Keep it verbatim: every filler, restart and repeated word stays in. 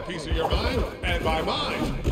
a piece of your mind, and by mine,